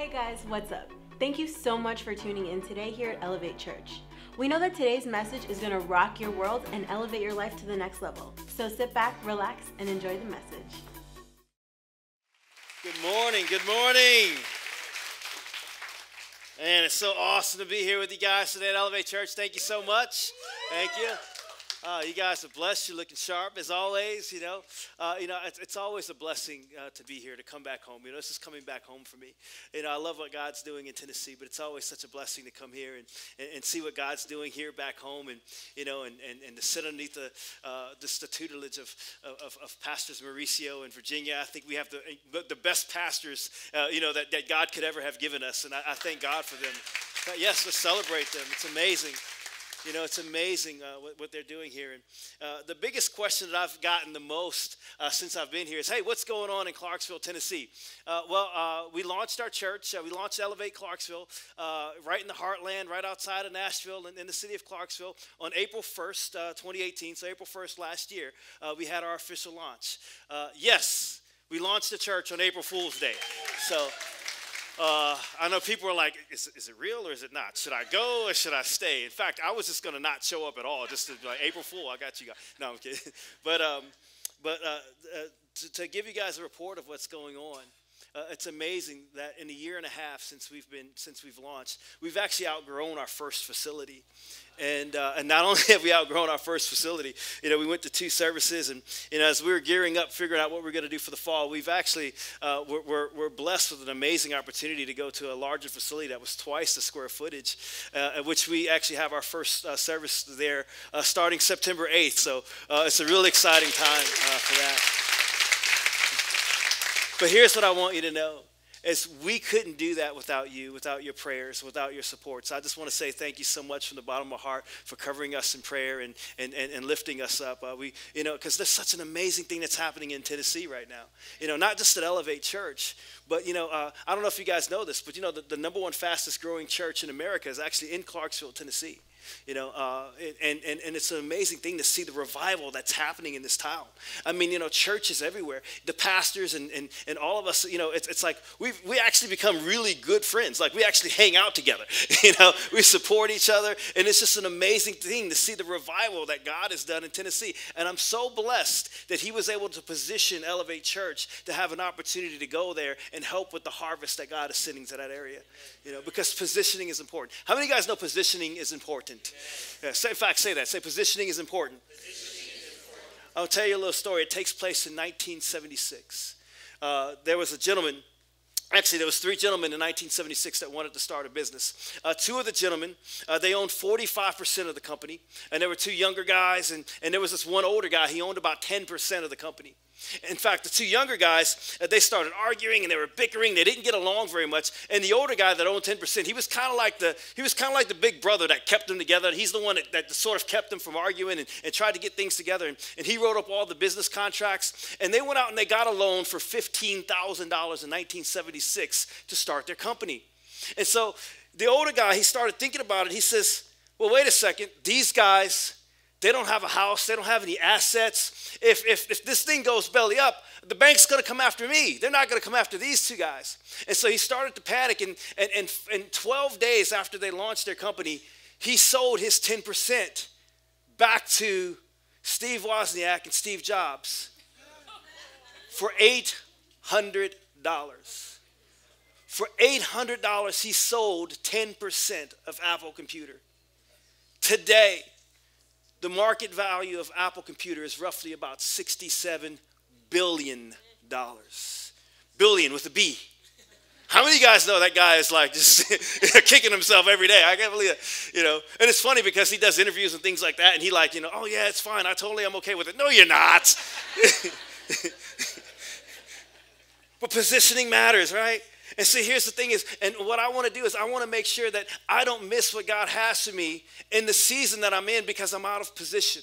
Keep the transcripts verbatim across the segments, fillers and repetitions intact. Hey guys, what's up? Thank you so much for tuning in today here at Elevate Church. We know that today's message is going to rock your world and elevate your life to the next level. So sit back, relax, and enjoy the message. Good morning, good morning. And it's so awesome to be here with you guys today at Elevate Church. Thank you so much. Thank you. Uh, you guys are blessed. You're looking sharp as always. You know, uh, you know, it's, it's always a blessing uh, to be here, to come back home. You know, this is coming back home for me. You know, I love what God's doing in Tennessee, but it's always such a blessing to come here and, and, and see what God's doing here back home, and you know, and, and, and to sit underneath the uh, just the tutelage of, of of pastors Mauricio in Virginia. I think we have the the best pastors uh, you know that, that God could ever have given us, and I, I thank God for them. But yes, let's celebrate them. It's amazing. You know, it's amazing uh, what, what they're doing here. And uh, the biggest question that I've gotten the most uh, since I've been here is, hey, what's going on in Clarksville, Tennessee? Uh, well, uh, we launched our church. Uh, we launched Elevate Clarksville uh, right in the heartland, right outside of Nashville and in, in the city of Clarksville on April first, uh, twenty eighteen. So April first last year, uh, we had our official launch. Uh, yes, we launched the church on April Fool's Day. So... Uh, I know people are like, is, is it real or is it not? Should I go or should I stay? In fact, I was just going to not show up at all, just to be like, April Fool, I got you guys. No, I'm kidding. But, um, but uh, uh, to, to give you guys a report of what's going on, uh, it's amazing that in a year and a half since we've been, since we've launched, we've actually outgrown our first facility. And, uh, and not only have we outgrown our first facility, you know, we went to two services, and you know, as we were gearing up, figuring out what we we're going to do for the fall, we've actually, uh, we're, we're, we're blessed with an amazing opportunity to go to a larger facility that was twice the square footage, uh, at which we actually have our first uh, service there uh, starting September eighth. So uh, it's a really exciting time uh, for that. But here's what I want you to know. As we couldn't do that without you, without your prayers, without your support. So I just want to say thank you so much from the bottom of my heart for covering us in prayer and and, and, and lifting us up. Uh, we, you know, because there's such an amazing thing that's happening in Tennessee right now. You know, not just at Elevate Church, but, you know, uh, I don't know if you guys know this, but, you know, the, the number one fastest growing church in America is actually in Clarksville, Tennessee. You know, uh, and, and, and it's an amazing thing to see the revival that's happening in this town. I mean, you know, churches everywhere, the pastors and, and, and all of us, you know, it's, it's like we've, we actually become really good friends. Like we actually hang out together, you know, we support each other. And it's just an amazing thing to see the revival that God has done in Tennessee. And I'm so blessed that he was able to position Elevate Church to have an opportunity to go there and help with the harvest that God is sending to that area, you know, because positioning is important. How many of you guys know positioning is important? Yeah, say, in fact, say that. Say positioning is important. Positioning is important. I'll tell you a little story. It takes place in nineteen seventy-six. Uh, there was a gentleman. Actually, there was three gentlemen in nineteen seventy-six that wanted to start a business. Uh, two of the gentlemen, uh, they owned forty-five percent of the company. And there were two younger guys, and, and there was this one older guy. He owned about ten percent of the company. In fact, the two younger guys, uh, they started arguing, and they were bickering. They didn't get along very much. And the older guy that owned ten percent, he was kind of like the he was kind of like the big brother that kept them together. He's the one that, that sort of kept them from arguing and, and tried to get things together. And, and he wrote up all the business contracts. And they went out, and they got a loan for fifteen thousand dollars in nineteen seventy-six. To start their company. And so the older guy, he started thinking about it. He says, well, wait a second. These guys, they don't have a house. They don't have any assets. If, if, if this thing goes belly up, the bank's going to come after me. They're not going to come after these two guys. And so he started to panic. And, and, and, and twelve days after they launched their company, he sold his ten percent back to Steve Wozniak and Steve Jobs for eight hundred dollars. For eight hundred dollars, he sold ten percent of Apple Computer. Today, the market value of Apple Computer is roughly about sixty-seven billion dollars. Billion with a B. How many of you guys know that guy is like just kicking himself every day? I can't believe it, you know. And it's funny because he does interviews and things like that, and he like, you know, oh, yeah, it's fine. I totally am okay with it. No, you're not. But positioning matters, right? And see, here's the thing is, and what I want to do is I want to make sure that I don't miss what God has for me in the season that I'm in because I'm out of position.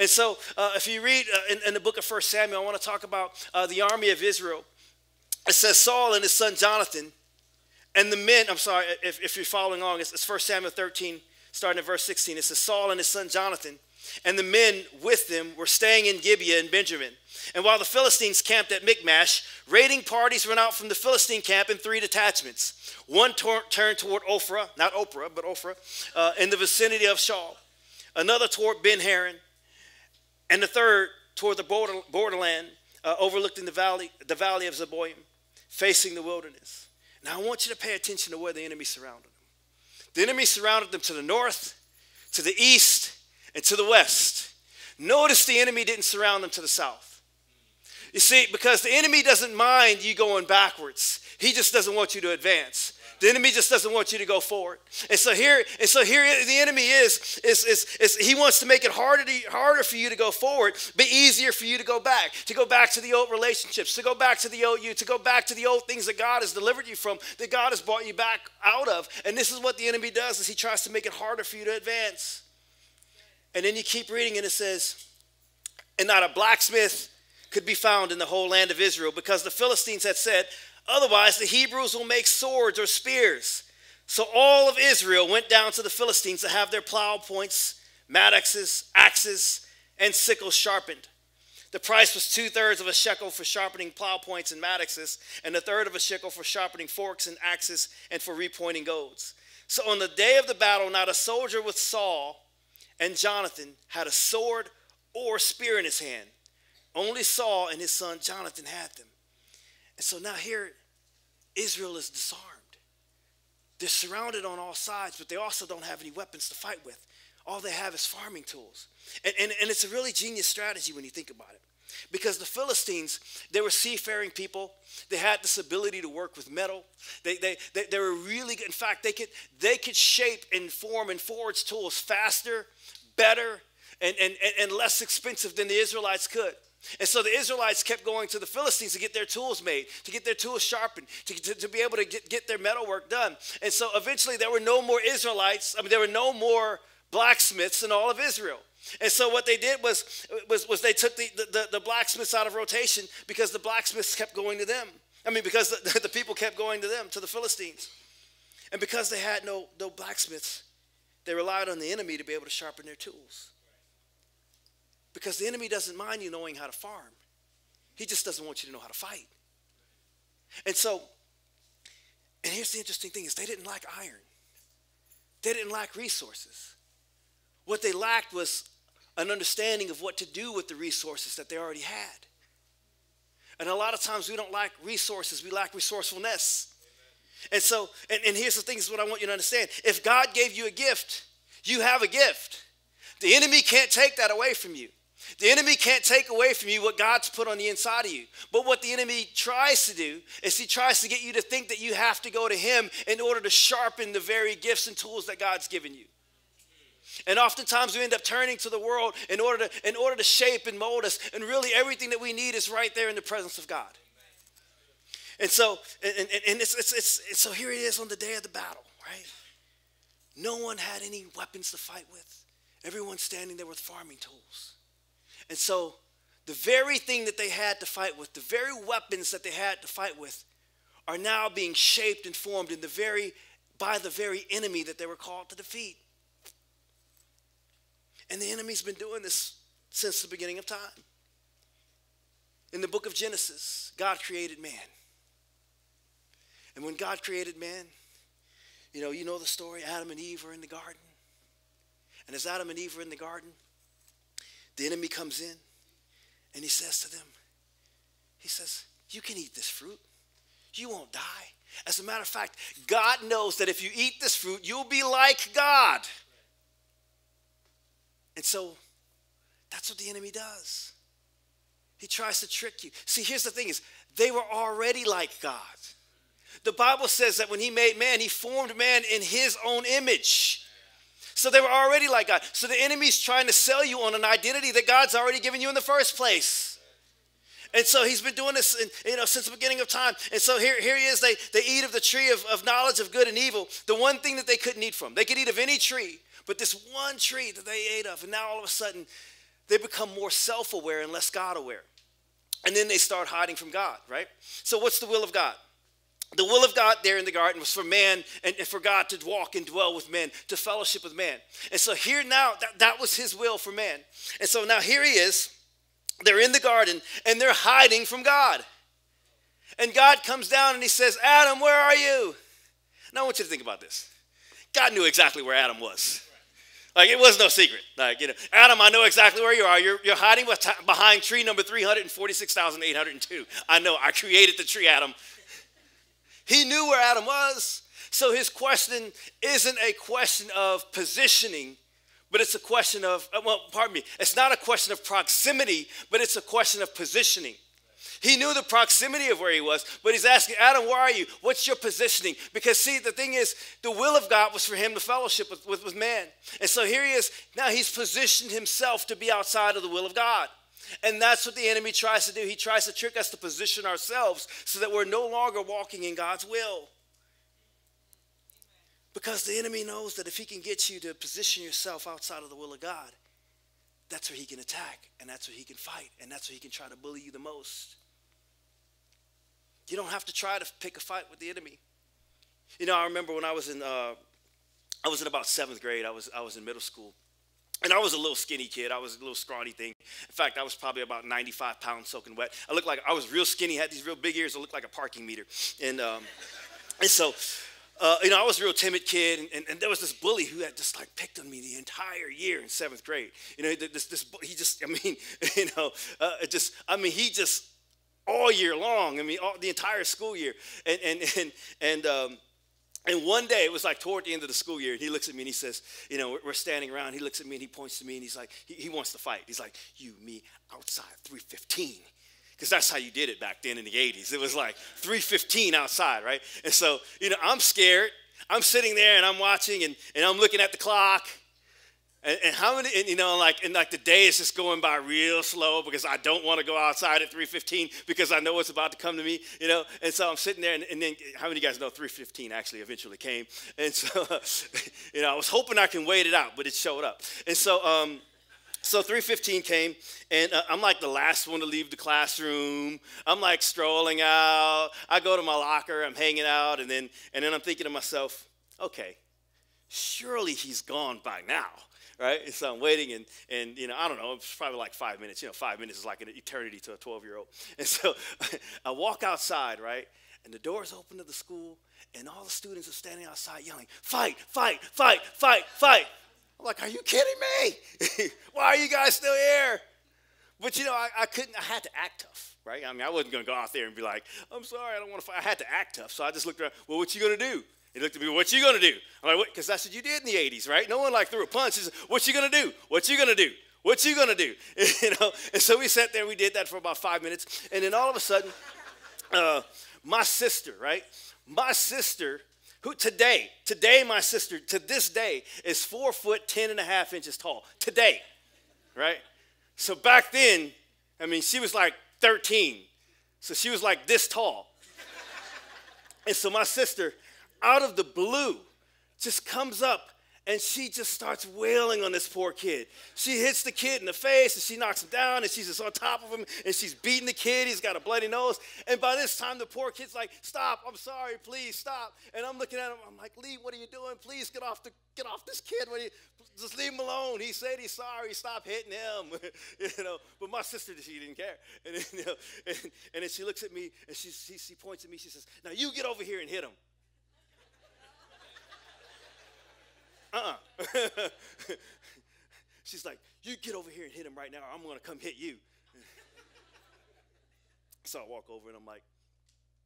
And so uh, if you read uh, in, in the book of First Samuel, I want to talk about uh, the army of Israel. It says Saul and his son Jonathan and the men, I'm sorry, if, if you're following along, it's, it's First Samuel thirteen, starting at verse sixteen. It says, Saul and his son Jonathan and the men with them were staying in Gibeah in Benjamin. And while the Philistines camped at Michmash, raiding parties went out from the Philistine camp in three detachments. One tor- turned toward Ophrah, not Oprah, but Ophrah, uh, in the vicinity of Shaul. Another toward Ben-Haron. And the third toward the border, borderland, uh, overlooking the valley, the valley of Zeboyim, facing the wilderness. Now I want you to pay attention to where the enemy surrounded them. The enemy surrounded them to the north, to the east, and to the west. Notice the enemy didn't surround them to the south. You see, because the enemy doesn't mind you going backwards. He just doesn't want you to advance. The enemy just doesn't want you to go forward. And so here, and so here the enemy is, is, is, is he wants to make it harder, to, harder for you to go forward, but easier for you to go back, to go back to the old relationships, to go back to the old you, to go back to the old things that God has delivered you from, that God has brought you back out of. And this is what the enemy does, is he tries to make it harder for you to advance. And then you keep reading and it says, and not a blacksmith could be found in the whole land of Israel, because the Philistines had said, otherwise, the Hebrews will make swords or spears. So all of Israel went down to the Philistines to have their plow points, mattocks, axes, and sickles sharpened. The price was two-thirds of a shekel for sharpening plow points and mattocks, and a third of a shekel for sharpening forks and axes and for repointing goads. So on the day of the battle, not a soldier with Saul and Jonathan had a sword or spear in his hand. Only Saul and his son Jonathan had them. And so now here, Israel is disarmed. They're surrounded on all sides, but they also don't have any weapons to fight with. All they have is farming tools. And, and, and it's a really genius strategy when you think about it. Because the Philistines, they were seafaring people. They had this ability to work with metal. They, they, they, they were really good. In fact, they could, they could shape and form and forge tools faster, better, and, and, and less expensive than the Israelites could. And so the Israelites kept going to the Philistines to get their tools made, to get their tools sharpened, to, to, to be able to get, get their metal work done. And so eventually there were no more Israelites. I mean, there were no more blacksmiths in all of Israel. And so what they did was, was, was they took the, the, the blacksmiths out of rotation, because the blacksmiths kept going to them. I mean, because the, the people kept going to them, to the Philistines. And because they had no, no blacksmiths, they relied on the enemy to be able to sharpen their tools. Because the enemy doesn't mind you knowing how to farm. He just doesn't want you to know how to fight. And so, and here's the interesting thing, is they didn't lack iron. They didn't lack resources. What they lacked was an understanding of what to do with the resources that they already had. And a lot of times we don't lack resources, we lack resourcefulness. Amen. And so, and, and here's the thing, is what I want you to understand. If God gave you a gift, you have a gift. The enemy can't take that away from you. The enemy can't take away from you what God's put on the inside of you. But what the enemy tries to do is he tries to get you to think that you have to go to him in order to sharpen the very gifts and tools that God's given you. And oftentimes we end up turning to the world in order to, in order to shape and mold us. And really everything that we need is right there in the presence of God. And so, and, and, and it's, it's, it's, it's, so here it is on the day of the battle, right? No one had any weapons to fight with. Everyone's standing there with farming tools. And so the very thing that they had to fight with, the very weapons that they had to fight with, are now being shaped and formed in the very, by the very enemy that they were called to defeat. And the enemy's been doing this since the beginning of time. In the book of Genesis, God created man. And when God created man, you know, you know the story, Adam and Eve were in the garden. And as Adam and Eve are in the garden, the enemy comes in and he says to them, he says, you can eat this fruit. You won't die. As a matter of fact, God knows that if you eat this fruit, you'll be like God. And so that's what the enemy does. He tries to trick you. See, here's the thing is, they were already like God. The Bible says that when he made man, he formed man in his own image. So they were already like God. So the enemy's trying to sell you on an identity that God's already given you in the first place. And so he's been doing this, in, you know, since the beginning of time. And so here, here he is. They, they eat of the tree of, of knowledge of good and evil, the one thing that they couldn't eat from. They could eat of any tree, but this one tree that they ate of. And now all of a sudden, they become more self-aware and less God-aware. And then they start hiding from God, right? So what's the will of God? The will of God there in the garden was for man and for God to walk and dwell with man, to fellowship with man. And so here now, that, that was his will for man. And so now here he is. They're in the garden and they're hiding from God. And God comes down and he says, Adam, where are you? Now I want you to think about this. God knew exactly where Adam was. Like, it was no secret. Like, you know, Adam, I know exactly where you are. You're, you're hiding behind tree number three hundred forty-six thousand eight hundred two. I know. I created the tree, Adam. He knew where Adam was. So his question isn't a question of positioning, but it's a question of, well, pardon me, it's not a question of proximity, but it's a question of positioning. He knew the proximity of where he was, but he's asking, Adam, where are you? What's your positioning? Because, see, the thing is, the will of God was for him to fellowship with, with, with man. And so here he is. Now he's positioned himself to be outside of the will of God. And that's what the enemy tries to do. He tries to trick us to position ourselves so that we're no longer walking in God's will. Because the enemy knows that if he can get you to position yourself outside of the will of God, that's where he can attack, and that's where he can fight, and that's where he can try to bully you the most. You don't have to try to pick a fight with the enemy. You know, I remember when I was in, uh, I was in about seventh grade. I was, I was in middle school, and I was a little skinny kid. I was a little scrawny thing. In fact, I was probably about ninety-five pounds soaking wet. I looked like, I was real skinny, had these real big ears. I looked like a parking meter, and, um, and so... Uh, you know, I was a real timid kid, and, and, and there was this bully who had just, like, picked on me the entire year in seventh grade. You know, this, this he just, I mean, you know, uh, just, I mean, he just, all year long, I mean, all, the entire school year. And, and, and, and, um, and one day, it was, like, toward the end of the school year, and he looks at me and he says, you know, we're standing around. He looks at me and he points to me and he's like, he, he wants to fight. He's like, you, me, outside, three fifteen. Because that's how you did it back then in the eighties. It was like three fifteen outside, right? And so, you know, I'm scared. I'm sitting there and I'm watching and, and I'm looking at the clock. And, and how many, and, you know, like, and like the day is just going by real slow because I don't want to go outside at three fifteen because I know it's about to come to me, you know. And so I'm sitting there and, and then how many of you guys know three fifteen actually eventually came? And so, you know, I was hoping I can wait it out, but it showed up. And so, um. So three fifteen came, and uh, I'm like the last one to leave the classroom. I'm like strolling out. I go to my locker. I'm hanging out, and then and then I'm thinking to myself, okay, surely he's gone by now, right? And so I'm waiting, and, and you know, I don't know. It's probably like five minutes. You know, five minutes is like an eternity to a twelve-year-old. And so I walk outside, right, and the door's open to the school, and all the students are standing outside yelling, fight, fight, fight, fight, fight. I'm like, are you kidding me? Why are you guys still here? But, you know, I, I couldn't, I had to act tough, right? I mean, I wasn't going to go out there and be like, I'm sorry, I don't want to fight. I had to act tough. So I just looked around, well, what you going to do? He looked at me, what you going to do? I'm like, what? Because that's what you did in the eighties, right? No one, like, threw a punch. He's like, what you going to do? What you going to do? What you going to do? You know? And so we sat there, we did that for about five minutes. And then all of a sudden, uh, my sister, right? My sister... Who today, today my sister, to this day, is four foot ten and a half inches tall. Today, right? So back then, I mean, she was like thirteen. So she was like this tall. And so my sister, out of the blue, just comes up and she just starts wailing on this poor kid. She hits the kid in the face and she knocks him down and she's just on top of him and she's beating the kid. He's got a bloody nose. And by this time, the poor kid's like, stop, I'm sorry, please stop. And I'm looking at him. I'm like, Lee, what are you doing? Please get off the, get off this kid. What are you, just leave him alone. He said he's sorry. Stop hitting him. You know. But my sister, she didn't care. And then, you know, and, and then she looks at me and she, she, she points at me. She says, now you get over here and hit him. Uh-uh. She's like, you get over here and hit him right now, or I'm going to come hit you. So I walk over, and I'm like,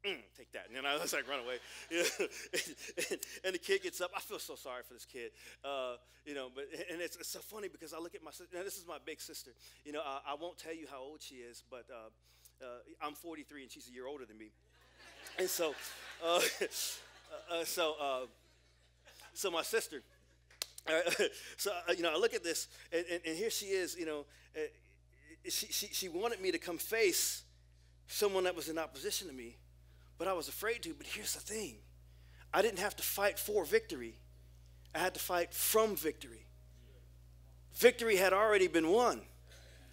mm, take that. And then I was like, run away. You know? and, and, and the kid gets up. I feel so sorry for this kid. Uh, you know, but and it's, it's so funny because I look at my sister. Now, this is my big sister. You know, I, I won't tell you how old she is, but uh, uh, I'm forty-three, and she's a year older than me. And so, uh, uh, so, uh, so my sister... Right. So, uh, you know, I look at this, and, and, and here she is, you know, uh, she, she, she wanted me to come face someone that was in opposition to me, but I was afraid to. But here's the thing. I didn't have to fight for victory. I had to fight from victory. Victory had already been won.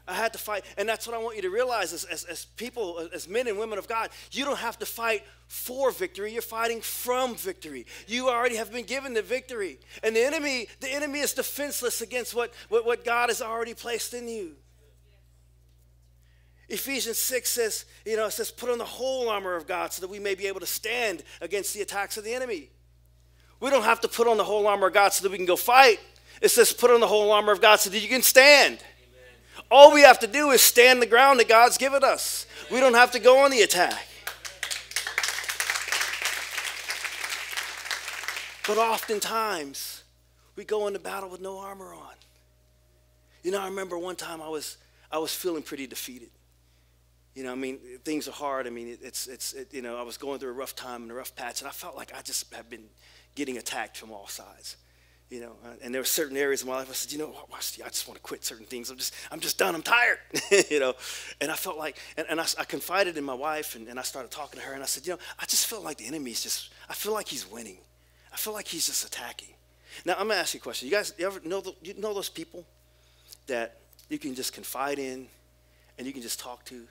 I had to fight. And that's what I want you to realize as, as, as people, as men and women of God, you don't have to fight for victory. You're fighting from victory. You already have been given the victory. And the enemy, the enemy is defenseless against what, what, what God has already placed in you. Ephesians six says, you know, it says, put on the whole armor of God so that we may be able to stand against the attacks of the enemy. We don't have to put on the whole armor of God so that we can go fight. It says, put on the whole armor of God so that you can stand. Amen. All we have to do is stand the ground that God's given us. Amen. We don't have to go on the attack. But oftentimes, we go into battle with no armor on. You know, I remember one time I was, I was feeling pretty defeated. You know, I mean, things are hard. I mean, it, it's, it's it, you know, I was going through a rough time and a rough patch, and I felt like I just have been getting attacked from all sides. You know, and there were certain areas of my life I said, you know, I just want to quit certain things. I'm just, I'm just done. I'm tired, you know. And I felt like, and, and I, I confided in my wife, and, and I started talking to her, and I said, you know, I just feel like the enemy's just, I feel like he's winning. I feel like he's just attacking. Now, I'm going to ask you a question. You guys you ever know, the, you know those people that you can just confide in and you can just talk to,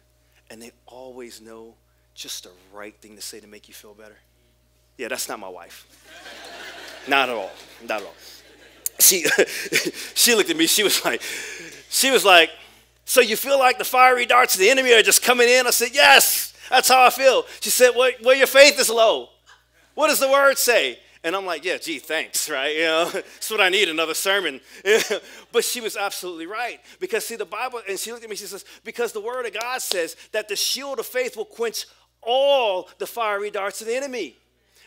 and they always know just the right thing to say to make you feel better? Yeah, that's not my wife. Not at all. Not at all. She she looked at me. She was like, she was like, so you feel like the fiery darts of the enemy are just coming in? I said, yes, that's how I feel. She said, well, well your faith is low. What does the word say? And I'm like, yeah, gee, thanks, right? You know, that's what I need, another sermon. But she was absolutely right. Because, see, the Bible, and she looked at me, she says, because the word of God says that the shield of faith will quench all the fiery darts of the enemy.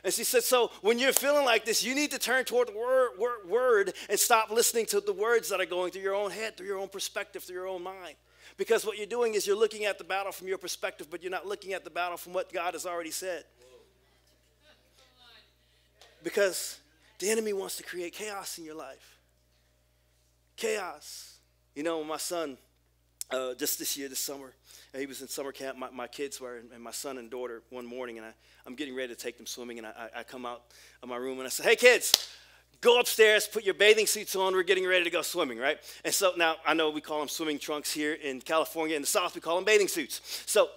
And she said, so when you're feeling like this, you need to turn toward the word, word, word and stop listening to the words that are going through your own head, through your own perspective, through your own mind. Because what you're doing is you're looking at the battle from your perspective, but you're not looking at the battle from what God has already said. Because the enemy wants to create chaos in your life. Chaos. You know, my son, uh, just this year, this summer, he was in summer camp. My, my kids were, and my son and daughter, one morning, and I, I'm getting ready to take them swimming, and I, I come out of my room, and I say, hey, kids, go upstairs, put your bathing suits on. We're getting ready to go swimming, right? And so now I know we call them swimming trunks here in California. In the South, we call them bathing suits. So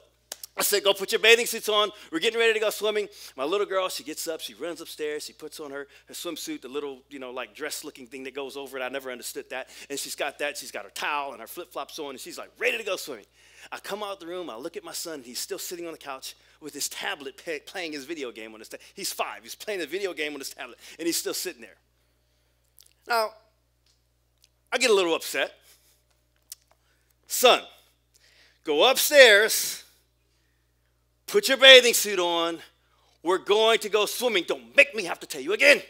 I said, go put your bathing suits on. We're getting ready to go swimming. My little girl, she gets up. She runs upstairs. She puts on her, her swimsuit, the little, you know, like dress-looking thing that goes over it. I never understood that. And she's got that. She's got her towel and her flip-flops on, and she's, like, ready to go swimming. I come out the room. I look at my son. He's still sitting on the couch with his tablet pay, playing his video game on his tablet. He's five. He's playing a video game on his tablet, and he's still sitting there. Now, I get a little upset. Son, go upstairs. Put your bathing suit on. We're going to go swimming. Don't make me have to tell you again.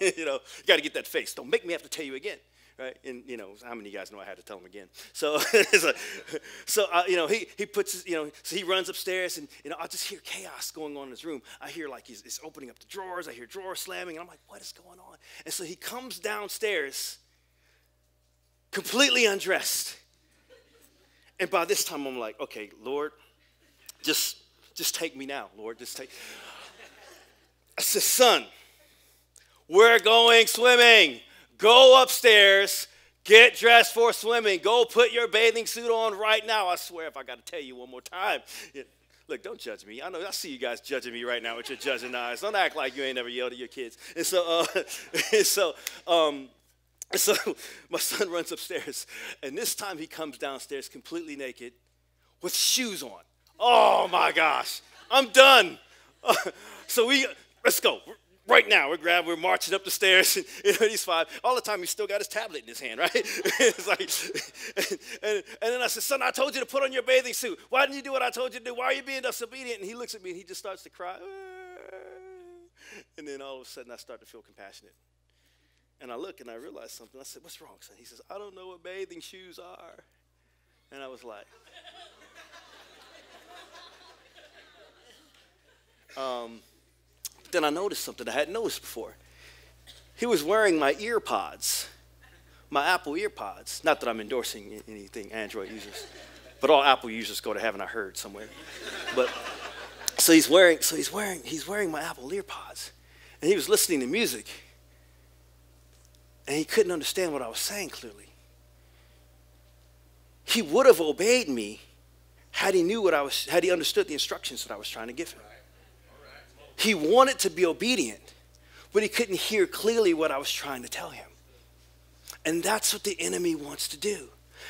You know, you got to get that face. Don't make me have to tell you again, right? And, you know, how many of you guys know I had to tell him again? So, so, so uh, you know, he, he puts, his, you know, so he runs upstairs, and, you know, I just hear chaos going on in his room. I hear, like, he's, he's opening up the drawers. I hear drawers slamming, and I'm like, what is going on? And so he comes downstairs completely undressed. And by this time, I'm like, okay, Lord, just... Just take me now, Lord. Just take. I said, son, we're going swimming. Go upstairs. Get dressed for swimming. Go put your bathing suit on right now. I swear if I got to tell you one more time. It, look, don't judge me. I know I see you guys judging me right now with your judging eyes. Don't act like you ain't never yelled at your kids. And so, uh, and so, um, so my son runs upstairs. And this time he comes downstairs completely naked with shoes on. Oh, my gosh. I'm done. Uh, so we, let's go. We're, right now, we're grabbing, we're marching up the stairs. And, you know, he's five. All the time, he's still got his tablet in his hand, right? It's like, and, and, and then I said, son, I told you to put on your bathing suit. Why didn't you do what I told you to do? Why are you being disobedient? And he looks at me, and he just starts to cry. And then all of a sudden, I start to feel compassionate. And I look, and I realize something. I said, what's wrong, son? He says, I don't know what bathing shoes are. And I was like... Um, but then I noticed something I hadn't noticed before. He was wearing my ear pods, my Apple ear pods. Not that I'm endorsing anything Android users, but all Apple users go to heaven, I heard somewhere. But so he's wearing, so he's wearing, he's wearing my Apple ear pods, and he was listening to music, and he couldn't understand what I was saying clearly. He would have obeyed me had he knew what I was, had he understood the instructions that I was trying to give him. He wanted to be obedient, but he couldn't hear clearly what I was trying to tell him. And that's what the enemy wants to do.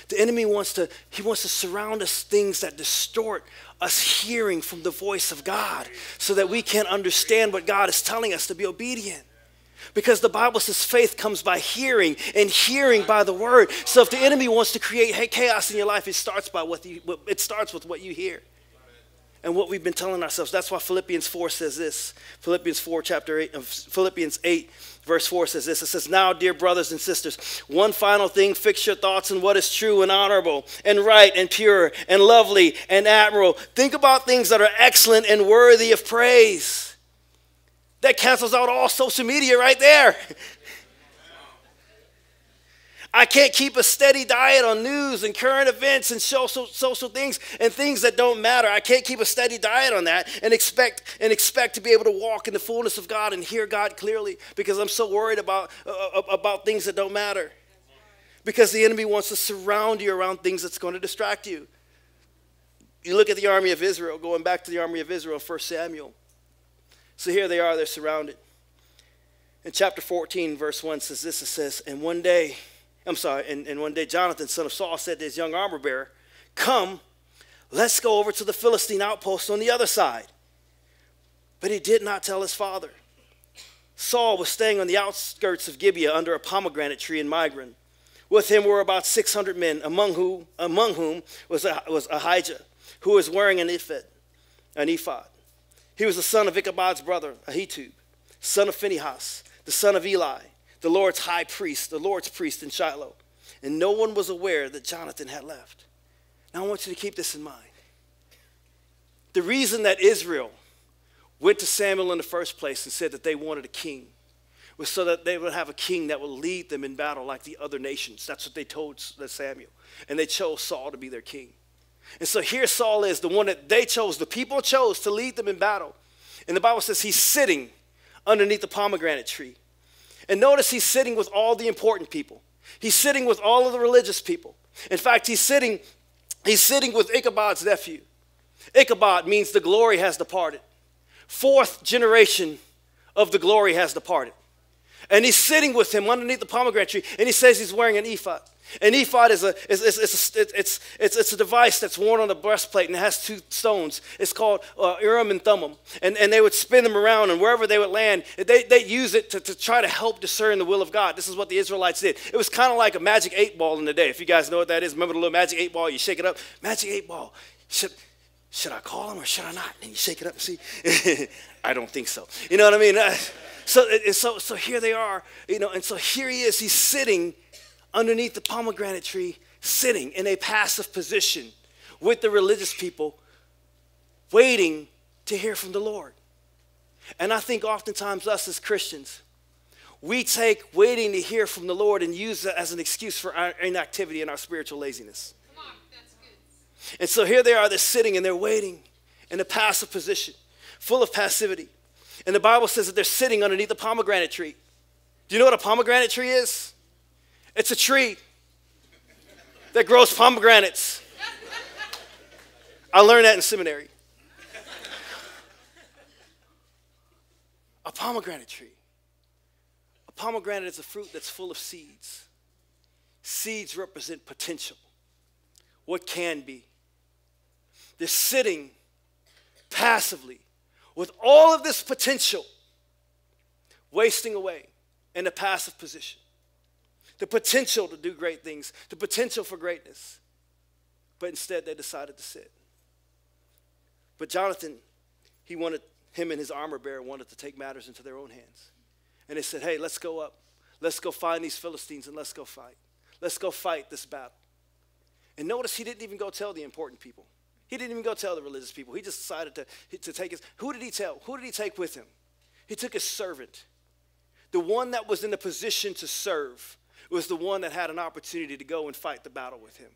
The enemy wants to, he wants to surround us things that distort us hearing from the voice of God so that we can't understand what God is telling us to be obedient. Because the Bible says faith comes by hearing and hearing by the word. So if the enemy wants to create hey, chaos in your life, it starts by what you, it starts with what you hear and what we've been telling ourselves. That's why Philippians four says this. Philippians four chapter eight, Philippians eight verse four says this. It says, now, dear brothers and sisters, one final thing, fix your thoughts on what is true and honorable and right and pure and lovely and admirable. Think about things that are excellent and worthy of praise. That cancels out all social media right there. I can't keep a steady diet on news and current events and social, social things and things that don't matter. I can't keep a steady diet on that and expect, and expect to be able to walk in the fullness of God and hear God clearly because I'm so worried about, uh, about things that don't matter. Because the enemy wants to surround you around things that's going to distract you. You look at the army of Israel, going back to the army of Israel, First Samuel. So here they are, they're surrounded. And chapter fourteen, verse one says this, it says, and one day... I'm sorry, and, and one day Jonathan, son of Saul, said to his young armor bearer, come, let's go over to the Philistine outpost on the other side. But he did not tell his father. Saul was staying on the outskirts of Gibeah under a pomegranate tree in Migron. With him were about six hundred men, among, who, among whom was, was Ahijah, who was wearing an ephod, an ephod. He was the son of Ichabod's brother, Ahitub, son of Phinehas, the son of Eli, the Lord's high priest, the Lord's priest in Shiloh. And no one was aware that Jonathan had left. Now I want you to keep this in mind. The reason that Israel went to Samuel in the first place and said that they wanted a king was so that they would have a king that would lead them in battle like the other nations. That's what they told Samuel. And they chose Saul to be their king. And so here Saul is, the one that they chose, the people chose to lead them in battle. And the Bible says he's sitting underneath the pomegranate tree. And notice he's sitting with all the important people. He's sitting with all of the religious people. In fact, he's sitting, he's sitting with Ichabod's nephew. Ichabod means the glory has departed. Fourth generation of the glory has departed. And he's sitting with him underneath the pomegranate tree, and he says he's wearing an ephod. An ephod is a, is, is, is, it's, it's, it's, it's a device that's worn on the breastplate, and it has two stones. It's called uh, Urim and Thummim. And, and they would spin them around, and wherever they would land, they, they use it to, to try to help discern the will of God. This is what the Israelites did. It was kind of like a magic eight ball in the day. If you guys know what that is, remember the little magic eight ball? You shake it up. Magic eight ball. Should, should I call him or should I not? And you shake it up and see. I don't think so. You know what I mean? I, So, so, so here they are, you know, and so here he is. He's sitting underneath the pomegranate tree, sitting in a passive position with the religious people, waiting to hear from the Lord. And I think oftentimes us as Christians, we take waiting to hear from the Lord and use that as an excuse for our inactivity and our spiritual laziness. Come on, that's good. And so here they are, they're sitting and they're waiting in a passive position, full of passivity. And the Bible says that they're sitting underneath a pomegranate tree. Do you know what a pomegranate tree is? It's a tree that grows pomegranates. I learned that in seminary. A pomegranate tree. A pomegranate is a fruit that's full of seeds. Seeds represent potential. What can be. They're sitting passively with all of this potential wasting away in a passive position. The potential to do great things, the potential for greatness. But instead they decided to sit. But Jonathan, he wanted, him and his armor bearer wanted to take matters into their own hands. And they said, hey, let's go up. Let's go find these Philistines and let's go fight. Let's go fight this battle. And notice he didn't even go tell the important people. He didn't even go tell the religious people. He just decided to, to take his, who did he tell? Who did he take with him? He took his servant. The one that was in the position to serve was the one that had an opportunity to go and fight the battle with him.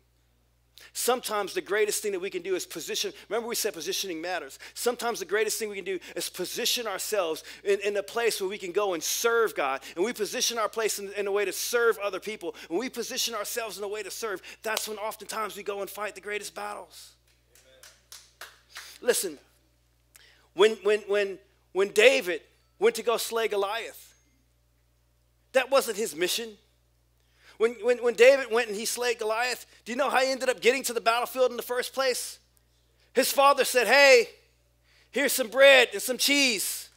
Sometimes the greatest thing that we can do is position. Remember we said positioning matters. Sometimes the greatest thing we can do is position ourselves in, in a place where we can go and serve God. And we position our place in, in a way to serve other people. When we position ourselves in a way to serve, that's when oftentimes we go and fight the greatest battles. Amen. Listen, when, when, when, when David went to go slay Goliath, that wasn't his mission. When, when, when David went and he slayed Goliath, do you know how he ended up getting to the battlefield in the first place? His father said, hey, here's some bread and some cheese.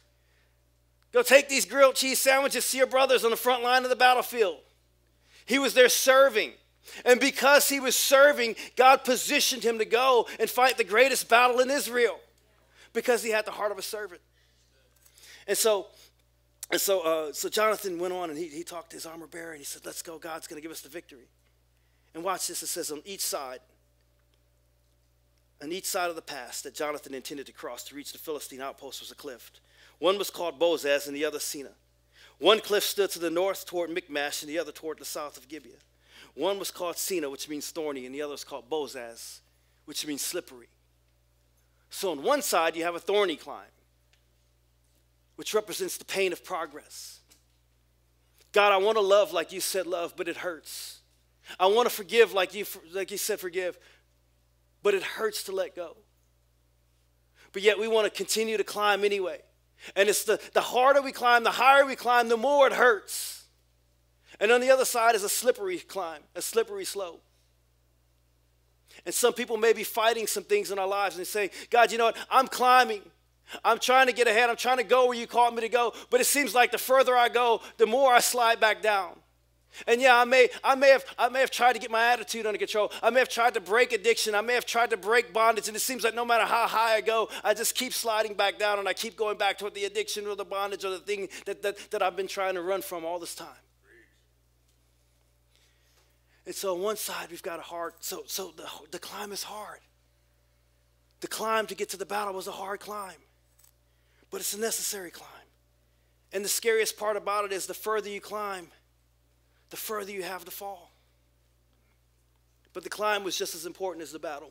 Go take these grilled cheese sandwiches to your brothers on the front line of the battlefield. He was there serving. And because he was serving, God positioned him to go and fight the greatest battle in Israel because he had the heart of a servant. And so... And so, uh, so Jonathan went on and he, he talked to his armor bearer and he said, let's go, God's going to give us the victory. And watch this, it says on each side, on each side of the pass that Jonathan intended to cross to reach the Philistine outpost was a cliff. One was called Bozaz and the other Sina. One cliff stood to the north toward Michmash and the other toward the south of Gibeah. One was called Sina, which means thorny, and the other was called Bozaz, which means slippery. So on one side you have a thorny climb, which represents the pain of progress. God, I want to love like you said love, but it hurts. I want to forgive like you, like you said forgive, but it hurts to let go. But yet we want to continue to climb anyway. And it's the, the harder we climb, the higher we climb, the more it hurts. And on the other side is a slippery climb, a slippery slope. And some people may be fighting some things in our lives and saying, God, you know what, I'm climbing. I'm trying to get ahead. I'm trying to go where you called me to go. But it seems like the further I go, the more I slide back down. And yeah, I may, I may have, I may have tried to get my attitude under control. I may have tried to break addiction. I may have tried to break bondage. And it seems like no matter how high I go, I just keep sliding back down and I keep going back toward the addiction or the bondage or the thing that, that, that I've been trying to run from all this time. And so on one side, we've got a hard, so, so the, the climb is hard. The climb to get to the battle was a hard climb. But it's a necessary climb. And the scariest part about it is the further you climb, the further you have to fall. But the climb was just as important as the battle.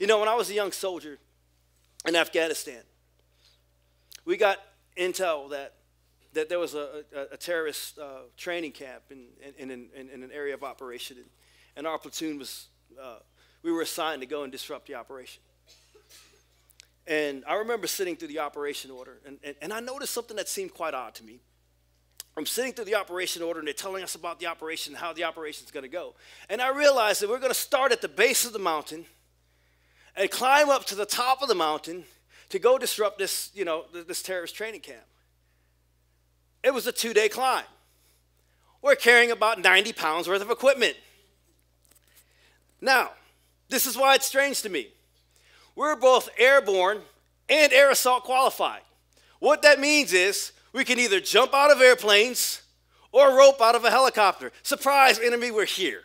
You know, when I was a young soldier in Afghanistan, we got intel that, that there was a, a, a terrorist uh, training camp in, in, in, in, in an area of operation. And, and our platoon was, uh, we were assigned to go and disrupt the operation. And I remember sitting through the operation order, and, and, and I noticed something that seemed quite odd to me. I'm sitting through the operation order, and they're telling us about the operation and how the operation's going to go. And I realized that we're going to start at the base of the mountain and climb up to the top of the mountain to go disrupt this, you know, this terrorist training camp. It was a two-day climb. We're carrying about ninety pounds worth of equipment. Now, this is why it's strange to me. We're both airborne and air assault qualified. What that means is we can either jump out of airplanes or rope out of a helicopter. Surprise, enemy, we're here.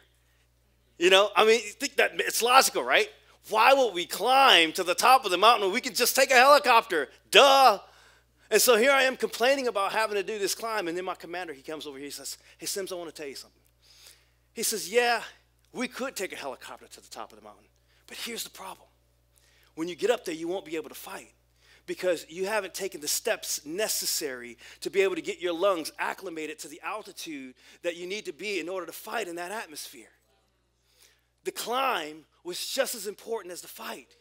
You know, I mean, think that it's logical, right? Why would we climb to the top of the mountain when we can just take a helicopter? Duh. And so here I am complaining about having to do this climb, and then my commander, he comes over here, he says, hey, Sims, I want to tell you something. He says, yeah, we could take a helicopter to the top of the mountain, but here's the problem. When you get up there, you won't be able to fight because you haven't taken the steps necessary to be able to get your lungs acclimated to the altitude that you need to be in order to fight in that atmosphere. The climb was just as important as the fight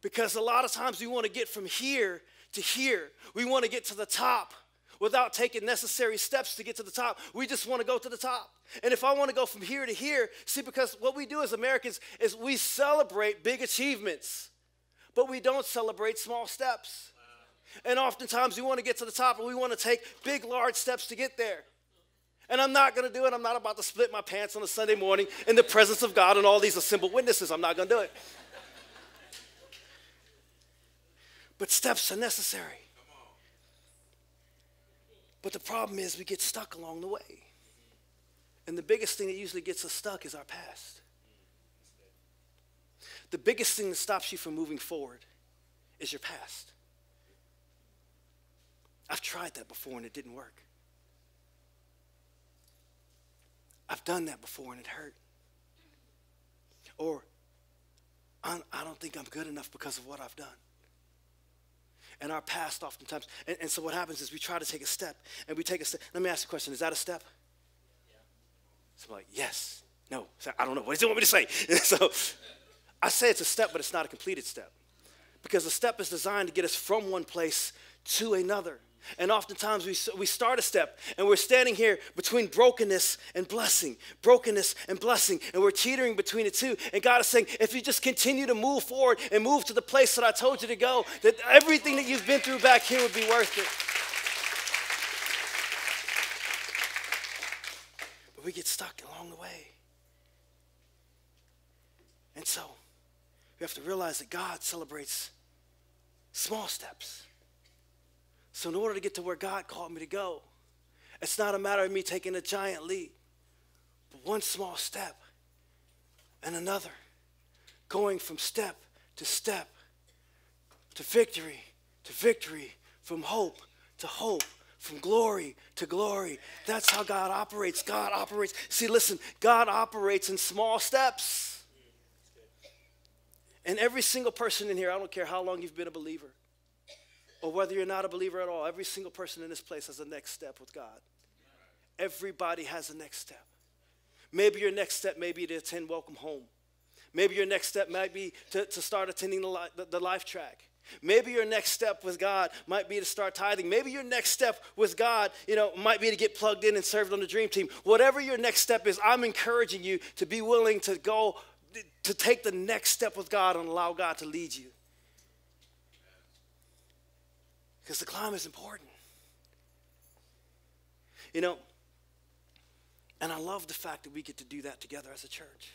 because a lot of times we want to get from here to here. We want to get to the top without taking necessary steps to get to the top. We just want to go to the top. And if I want to go from here to here, see, because what we do as Americans is we celebrate big achievements, but we don't celebrate small steps. Wow. And oftentimes we want to get to the top and we want to take big, large steps to get there. And I'm not going to do it. I'm not about to split my pants on a Sunday morning in the presence of God and all these assembled witnesses. I'm not going to do it. But steps are necessary. But the problem is we get stuck along the way. And the biggest thing that usually gets us stuck is our past. The biggest thing that stops you from moving forward is your past. I've tried that before and it didn't work. I've done that before and it hurt. Or I, I don't think I'm good enough because of what I've done. And our past oftentimes. And, and so what happens is we try to take a step. And we take a step. Let me ask you a question. Is that a step? Yeah. So I'm like, yes. No. So I don't know. What does he want me to say? So I say it's a step, but it's not a completed step. Because a step is designed to get us from one place to another. And oftentimes we, we start a step and we're standing here between brokenness and blessing, brokenness and blessing, and we're teetering between the two. And God is saying, if you just continue to move forward and move to the place that I told you to go, that everything that you've been through back here would be worth it. But we get stuck along the way. And so we have to realize that God celebrates small steps. So in order to get to where God called me to go, it's not a matter of me taking a giant leap, but one small step and another, going from step to step, to victory, to victory, from hope to hope, from glory to glory. That's how God operates. God operates. See, listen, God operates in small steps. And every single person in here, I don't care how long you've been a believer, or whether you're not a believer at all, every single person in this place has a next step with God. Everybody has a next step. Maybe your next step may be to attend Welcome Home. Maybe your next step might be to, to start attending the, li- the Life Track. Maybe your next step with God might be to start tithing. Maybe your next step with God, you know, might be to get plugged in and served on the Dream Team. Whatever your next step is, I'm encouraging you to be willing to go, to take the next step with God and allow God to lead you. Because the climb is important. You know, and I love the fact that we get to do that together as a church.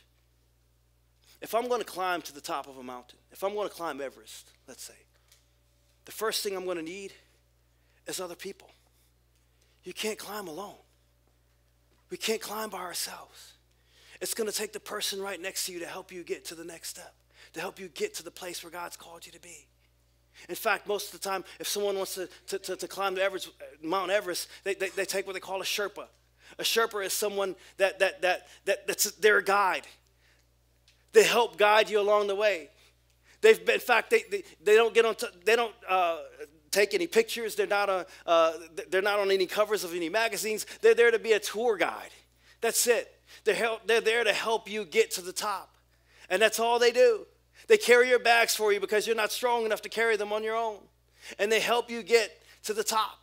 If I'm going to climb to the top of a mountain, if I'm going to climb Everest, let's say, the first thing I'm going to need is other people. You can't climb alone. We can't climb by ourselves. It's going to take the person right next to you to help you get to the next step, to help you get to the place where God's called you to be. In fact, most of the time, if someone wants to, to, to, to climb the Everest, Mount Everest, they, they, they take what they call a Sherpa. A Sherpa is someone that, that, that, that, that's their guide. They help guide you along the way. They've been, in fact, they, they, they don't, get on t- they don't uh, take any pictures. They're not, on, uh, they're not on any covers of any magazines. They're there to be a tour guide. That's it. They're, help, they're there to help you get to the top. And that's all they do. They carry your bags for you because you're not strong enough to carry them on your own. And they help you get to the top.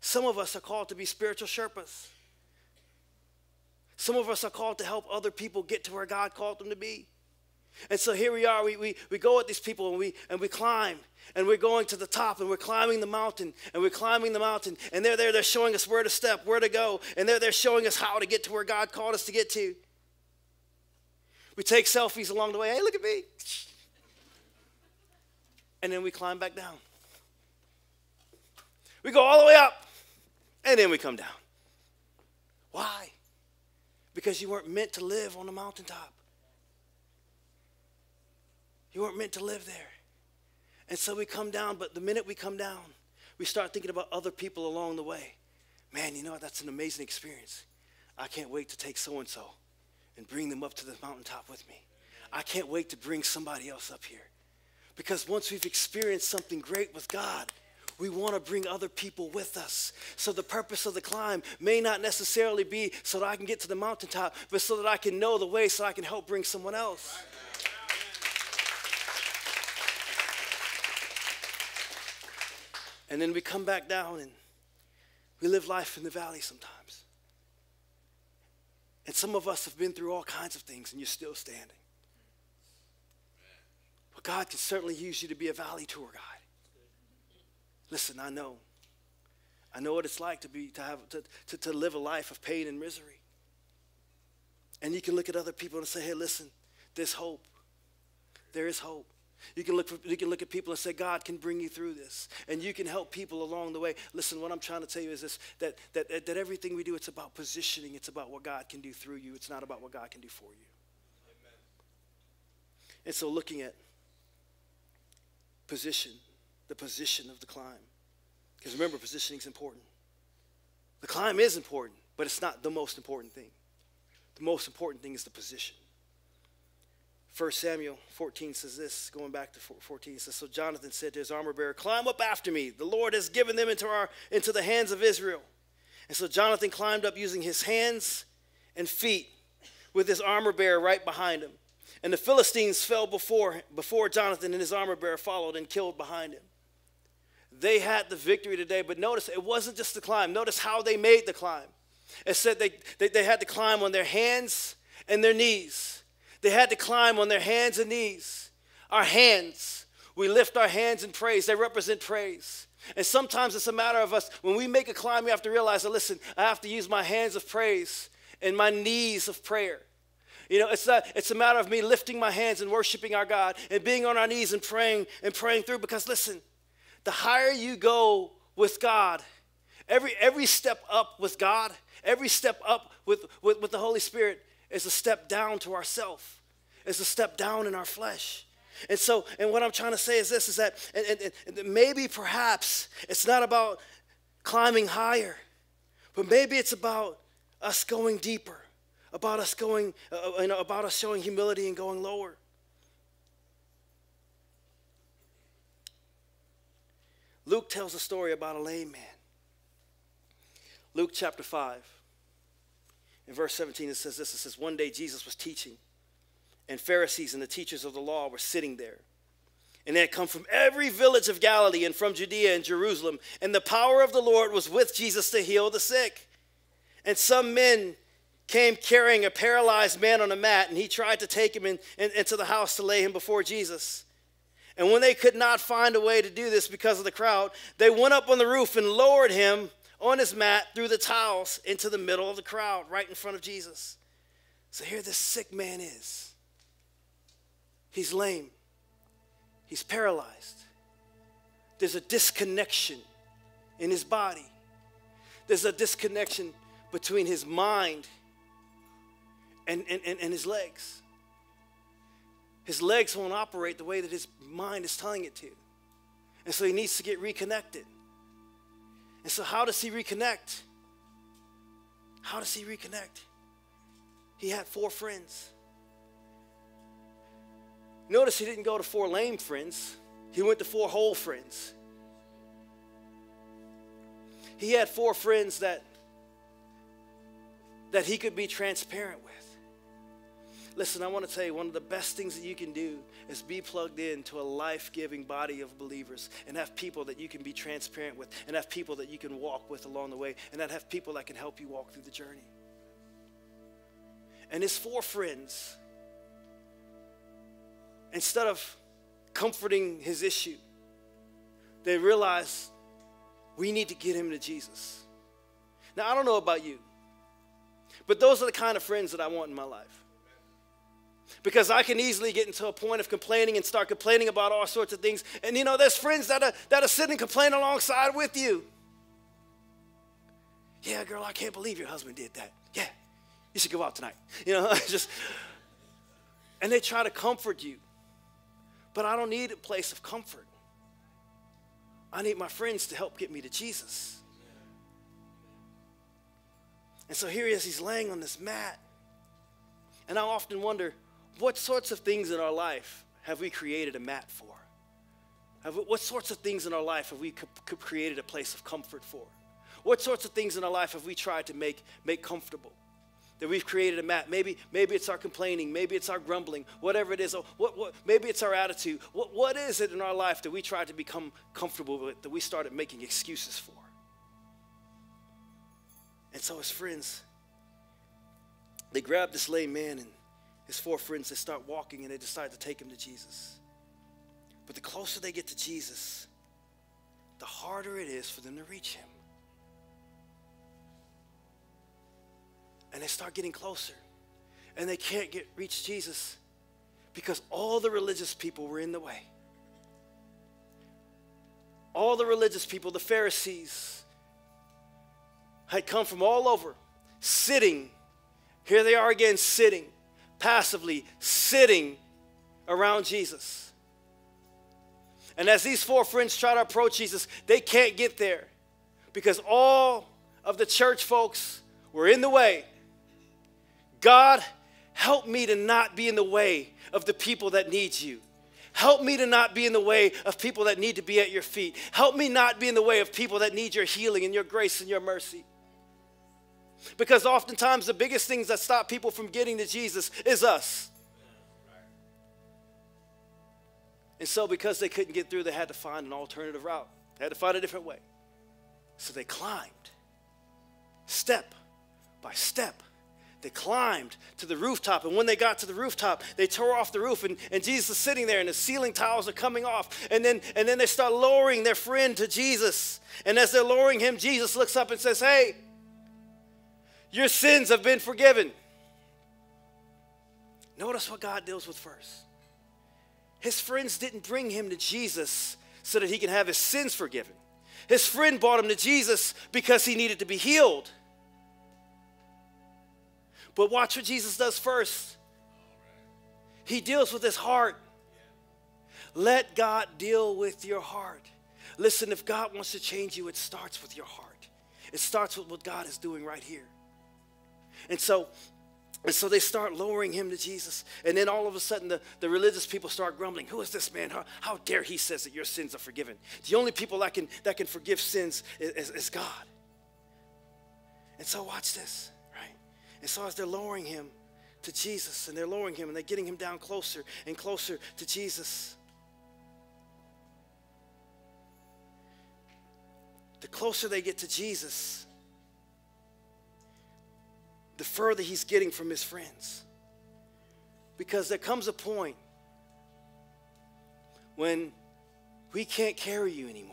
Some of us are called to be spiritual Sherpas. Some of us are called to help other people get to where God called them to be. And so here we are, we, we, we go at these people and we, and we climb, and we're going to the top, and we're climbing the mountain, and we're climbing the mountain, and they're there, they're showing us where to step, where to go, and they're there showing us how to get to where God called us to get to. We take selfies along the way. Hey, look at me. And then we climb back down. We go all the way up, and then we come down. Why? Because you weren't meant to live on the mountaintop. You weren't meant to live there. And so we come down, but the minute we come down, we start thinking about other people along the way. Man, you know what? That's an amazing experience. I can't wait to take so-and-so and bring them up to the mountaintop with me. I can't wait to bring somebody else up here. Because once we've experienced something great with God, we want to bring other people with us. So the purpose of the climb may not necessarily be so that I can get to the mountaintop, but so that I can know the way so I can help bring someone else. And then we come back down and we live life in the valley sometimes. And some of us have been through all kinds of things, and you're still standing. But God can certainly use you to be a valley tour guide. Listen, I know. I know what it's like to be to have to, to, to live a life of pain and misery. And you can look at other people and say, hey, listen, there's hope. There is hope. You can look for, you can look at people and say, God can bring you through this, and you can help people along the way. Listen, what I'm trying to tell you is this, that, that, that everything we do, it's about positioning. It's about what God can do through you. It's not about what God can do for you. Amen. And so looking at position, the position of the climb, because remember, positioning is important. The climb is important, but it's not the most important thing. The most important thing is the position. First Samuel fourteen says this, going back to fourteen, it says, so Jonathan said to his armor-bearer, climb up after me. The Lord has given them into, our, into the hands of Israel. And so Jonathan climbed up using his hands and feet with his armor-bearer right behind him. And the Philistines fell before, before Jonathan, and his armor-bearer followed and killed behind him. They had the victory today, but notice it wasn't just the climb. Notice how they made the climb. It said they, they, they had to climb on their hands and their knees. They had to climb on their hands and knees. Our hands, we lift our hands in praise. They represent praise. And sometimes it's a matter of us, when we make a climb, we have to realize that, listen, I have to use my hands of praise and my knees of prayer. You know, it's, not, it's a matter of me lifting my hands and worshiping our God and being on our knees and praying and praying through, because, listen, the higher you go with God, every, every step up with God, every step up with, with, with the Holy Spirit is a step down to ourself. It's a step down in our flesh. And so, and what I'm trying to say is this, is that and, and, and maybe perhaps it's not about climbing higher, but maybe it's about us going deeper, about us going, uh, you know, about us showing humility and going lower. Luke tells a story about a lame man. Luke chapter five, in verse seventeen, it says this. It says, one day Jesus was teaching, and Pharisees and the teachers of the law were sitting there. And they had come from every village of Galilee and from Judea and Jerusalem. And the power of the Lord was with Jesus to heal the sick. And some men came carrying a paralyzed man on a mat, and he tried to take him in, in, into the house to lay him before Jesus. And when they could not find a way to do this because of the crowd, they went up on the roof and lowered him on his mat through the tiles into the middle of the crowd, right in front of Jesus. So here this sick man is. He's lame. He's paralyzed. There's a disconnection in his body. There's a disconnection between his mind and, and, and, and his legs. His legs won't operate the way that his mind is telling it to. And so he needs to get reconnected. And so how does he reconnect? How does he reconnect? He had four friends. Notice he didn't go to four lame friends. He went to four whole friends. He had four friends that, that he could be transparent with. Listen, I want to tell you, one of the best things that you can do is be plugged in to a life-giving body of believers and have people that you can be transparent with and have people that you can walk with along the way and that have people that can help you walk through the journey. And his four friends, instead of comforting his issue, they realized we need to get him to Jesus. Now, I don't know about you, but those are the kind of friends that I want in my life. Because I can easily get into a point of complaining and start complaining about all sorts of things. And, you know, there's friends that are, that are sitting and complaining alongside with you. Yeah, girl, I can't believe your husband did that. Yeah, you should go out tonight. You know, just, and they try to comfort you. But I don't need a place of comfort. I need my friends to help get me to Jesus. And so here he is, he's laying on this mat. And I often wonder, what sorts of things in our life have we created a mat for? Have we, what sorts of things in our life have we co- co- created a place of comfort for? What sorts of things in our life have we tried to make, make comfortable? That we've created a mat. Maybe, maybe it's our complaining. Maybe it's our grumbling. Whatever it is. Or what, what, maybe it's our attitude. What, what is it in our life that we tried to become comfortable with that we started making excuses for? And so as friends, they grab this lame man and his four friends, they start walking, and they decide to take him to Jesus. But the closer they get to Jesus, the harder it is for them to reach him. And they start getting closer, and they can't get reach Jesus because all the religious people were in the way. All the religious people, the Pharisees, had come from all over, sitting. Here they are again, sitting, passively sitting around Jesus. And as these four friends try to approach Jesus, they can't get there because all of the church folks were in the way. God help me to not be in the way of the people that need you. Help me to not be in the way of people that need to be at your feet. Help me not be in the way of people that need your healing and your grace and your mercy. Because oftentimes the biggest things that stop people from getting to Jesus is us. And so because they couldn't get through, they had to find an alternative route. They had to find a different way. So they climbed step by step. They climbed to the rooftop, and when they got to the rooftop, they tore off the roof, and, and Jesus is sitting there, and the ceiling tiles are coming off, and then, and then they start lowering their friend to Jesus. And as they're lowering him, Jesus looks up and says, hey, your sins have been forgiven. Notice what God deals with first. His friends didn't bring him to Jesus so that he can have his sins forgiven. His friend brought him to Jesus because he needed to be healed. But watch what Jesus does first. He deals with his heart. Let God deal with your heart. Listen, if God wants to change you, it starts with your heart. It starts with what God is doing right here. And so, and so they start lowering him to Jesus. And then all of a sudden, the, the religious people start grumbling. Who is this man? How, how dare he says that your sins are forgiven? The only people that can, that can forgive sins is, is, is God. And so watch this. And so as they're lowering him to Jesus, and they're lowering him, and they're getting him down closer and closer to Jesus, the closer they get to Jesus, the further he's getting from his friends. Because there comes a point when we can't carry you anymore,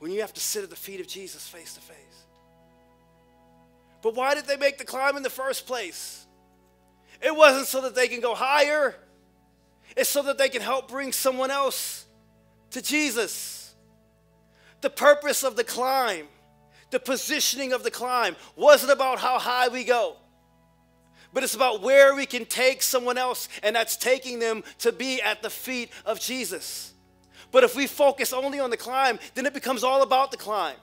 when you have to sit at the feet of Jesus face to face. But why did they make the climb in the first place? It wasn't so that they can go higher. It's so that they can help bring someone else to Jesus. The purpose of the climb, the positioning of the climb, wasn't about how high we go, but it's about where we can take someone else, and that's taking them to be at the feet of Jesus. But if we focus only on the climb, then it becomes all about the climb.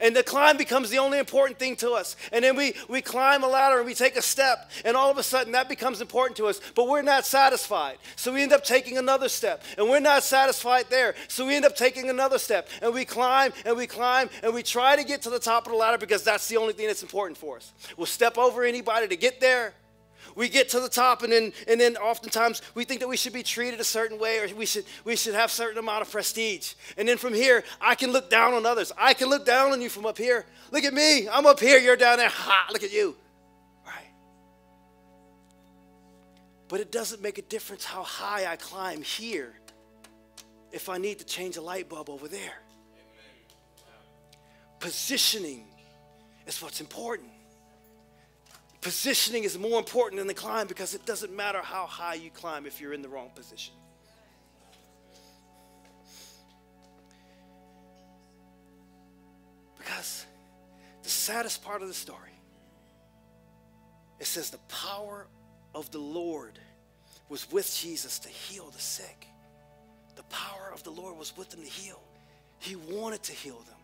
And the climb becomes the only important thing to us. And then we, we climb a ladder and we take a step, and all of a sudden that becomes important to us, but we're not satisfied. So we end up taking another step, and we're not satisfied there. So we end up taking another step, and we climb and we climb, and we try to get to the top of the ladder because that's the only thing that's important for us. We'll step over anybody to get there. We get to the top, and then, and then oftentimes we think that we should be treated a certain way, or we should, we should have a certain amount of prestige. And then from here, I can look down on others. I can look down on you from up here. Look at me. I'm up here. You're down there. Ha, look at you. Right? But it doesn't make a difference how high I climb here if I need to change a light bulb over there. Amen. Positioning is what's important. Positioning is more important than the climb, because it doesn't matter how high you climb if you're in the wrong position. Because the saddest part of the story, it says the power of the Lord was with Jesus to heal the sick. The power of the Lord was with them to heal. He wanted to heal them.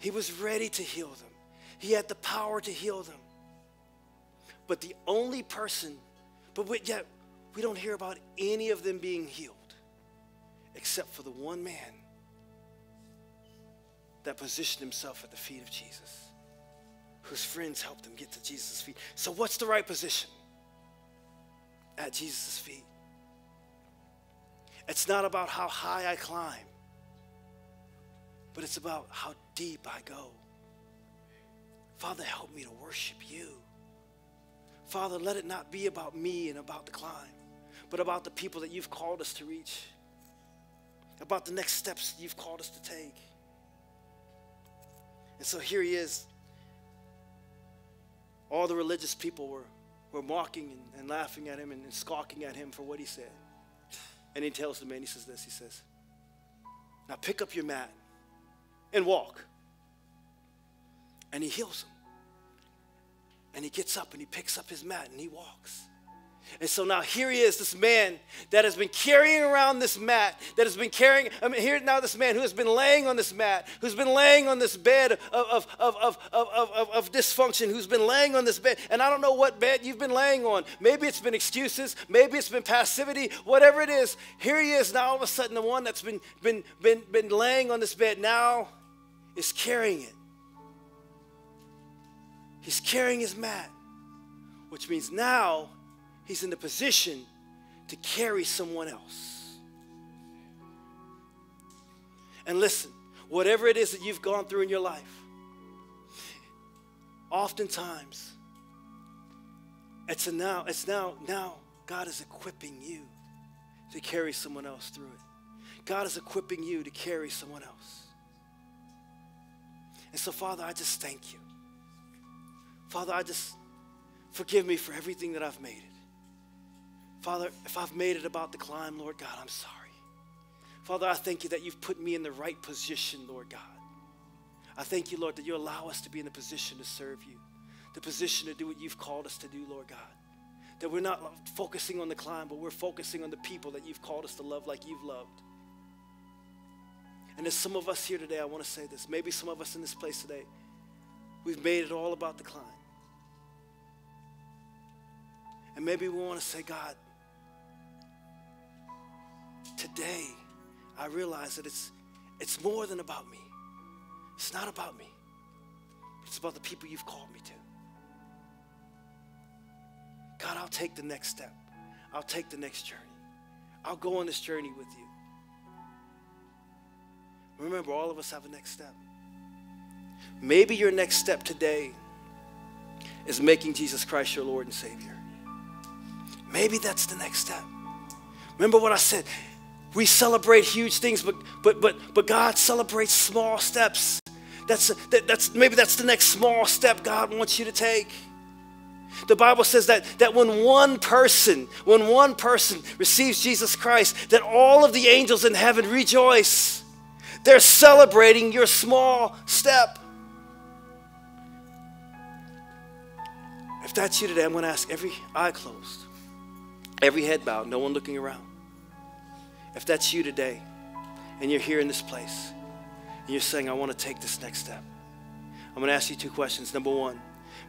He was ready to heal them. He had the power to heal them. But the only person, but we, yet we don't hear about any of them being healed except for the one man that positioned himself at the feet of Jesus, whose friends helped him get to Jesus' feet. So what's the right position? At Jesus' feet. It's not about how high I climb, but it's about how deep I go. Father, help me to worship you. Father, let it not be about me and about the climb, but about the people that you've called us to reach, about the next steps that you've called us to take. And so here he is. All the religious people were, were mocking and, and laughing at him and, and scoffing at him for what he said. And he tells the man, he says this, he says, now pick up your mat and walk. And he heals him. And he gets up and he picks up his mat and he walks. And so now here he is, this man that has been carrying around this mat, that has been carrying, I mean, here now this man who has been laying on this mat, who's been laying on this bed of, of, of, of, of, of, of dysfunction, who's been laying on this bed. And I don't know what bed you've been laying on. Maybe it's been excuses. Maybe it's been passivity. Whatever it is, here he is now all of a sudden, the one that's been, been, been, been laying on this bed now is carrying it. He's carrying his mat, which means now he's in the position to carry someone else. And listen, whatever it is that you've gone through in your life, oftentimes it's a now, it's now, now God is equipping you to carry someone else through it. God is equipping you to carry someone else. And so, Father, I just thank you. Father, I just, forgive me for everything that I've made it. Father, if I've made it about the climb, Lord God, I'm sorry. Father, I thank you that you've put me in the right position, Lord God. I thank you, Lord, that you allow us to be in the position to serve you, the position to do what you've called us to do, Lord God. That we're not focusing on the climb, but we're focusing on the people that you've called us to love like you've loved. And there's some of us here today, I want to say this, maybe some of us in this place today, we've made it all about the climb. And maybe we want to say, God, today I realize that it's, it's more than about me. It's not about me. It's about the people you've called me to. God, I'll take the next step. I'll take the next journey. I'll go on this journey with you. Remember, all of us have a next step. Maybe your next step today is making Jesus Christ your Lord and Savior. Maybe that's the next step. Remember what I said. We celebrate huge things, but but but but God celebrates small steps. That's that, that's maybe that's the next small step God wants you to take. The Bible says that that when one person, when one person receives Jesus Christ, that all of the angels in heaven rejoice. They're celebrating your small step. If that's you today, I'm going to ask every eye closed, every head bowed, no one looking around. If that's you today and you're here in this place and you're saying, I want to take this next step, I'm going to ask you two questions. Number one,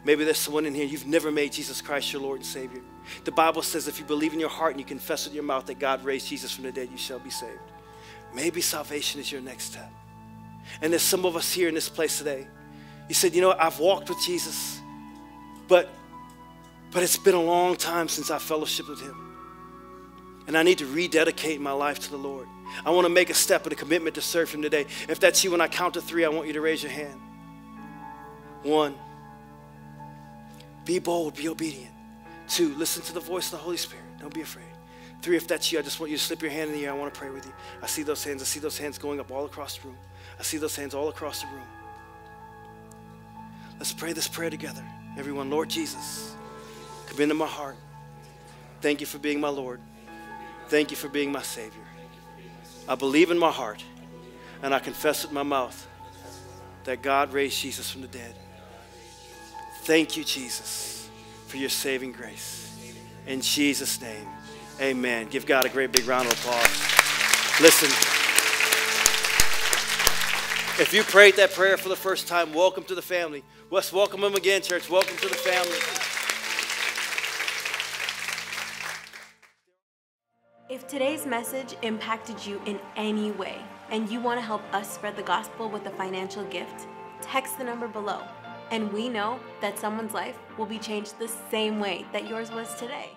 maybe there's someone in here, you've never made Jesus Christ your Lord and Savior. The Bible says if you believe in your heart and you confess with your mouth that God raised Jesus from the dead, you shall be saved. Maybe salvation is your next step. And there's some of us here in this place today. You said, you know what, I've walked with Jesus, but But it's been a long time since I fellowshiped with him. And I need to rededicate my life to the Lord. I want to make a step and a commitment to serve him today. If that's you, when I count to three, I want you to raise your hand. One, be bold, be obedient. Two, listen to the voice of the Holy Spirit. Don't be afraid. Three, if that's you, I just want you to slip your hand in the air. I want to pray with you. I see those hands. I see those hands going up all across the room. I see those hands all across the room. Let's pray this prayer together. Everyone, Lord Jesus, come into my heart. Thank you for being my Lord. Thank you for being my Savior. I believe in my heart and I confess with my mouth that God raised Jesus from the dead. Thank you, Jesus, for your saving grace. In Jesus' name, amen. Give God a great big round of applause. Listen, if you prayed that prayer for the first time, welcome to the family. Let's welcome him again, church. Welcome to the family. If today's message impacted you in any way and you want to help us spread the gospel with a financial gift, text the number below, and we know that someone's life will be changed the same way that yours was today.